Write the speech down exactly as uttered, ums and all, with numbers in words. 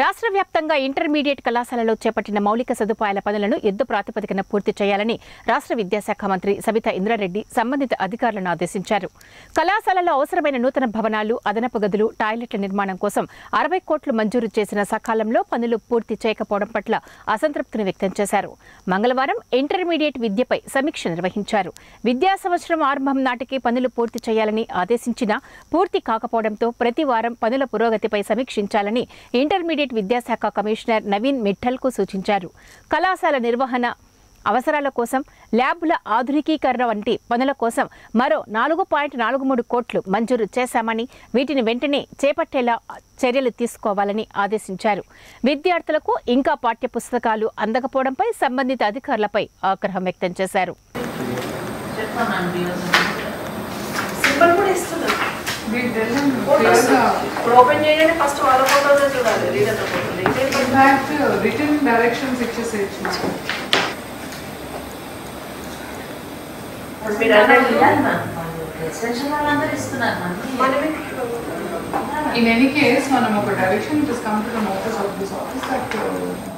రాష్ట్ర వ్యాప్తంగా ఇంటర్మీడియట్ కళాశాలలో చేపట్టిన మౌలిక సదుపాయాల పనులను యుద్ధ ప్రాతిపదికన పూర్తి చేయాలని రాష్ట్ర విద్యాశాఖ మంత్రి సబితా ఇంద్రారెడ్డి సంబంధిత అధికారులను ఆదేశించారు. కళాశాలలో అవసరమైన నూతన భవనాలు, అదనపు గదులు, టాయిలెట్ల నిర్మాణం కోసం అరవై కోట్లు మంజూరు చేసిన సకాలంలో పనులు పూర్తి చేయకపోవడం పట్ల అసంతృప్తిని వ్యక్తం చేశారు. మంగళవారం ఇంటర్మీడియట్ విద్యపై సమీక్ష నిర్వహించారు. విద్యా సంవత్సరం ఆరంభం నాటికి పనులు పూర్తి చేయాలని ఆదేశించినా పూర్తి కాకపోవడంతో ప్రతి వారం పనుల పురోగతిపై సమీక్షించాలని ఇంటర్మీడియట్ విద్యాశాఖ కమిషనర్ నవీన్ మిఠల్కు సూచించారు. కళాశాల నిర్వహణ అవసరాల కోసం ల్యాబ్ల ఆధునికీకరణ వంటి పనుల కోసం మరో నాలుగు పాయింట్ నాలుగు మూడు కోట్లు మంజూరు చేశామని, వీటిని వెంటనే చేపట్టేలా చర్యలు తీసుకోవాలని ఆదేశించారు. విద్యార్థులకు ఇంకా పాఠ్య పుస్తకాలు అందకపోవడంపై సంబంధిత అధికారులపై ఆగ్రహం వ్యక్తం చేశారు. In any case, manam oka direction, it has come to the notice of this office that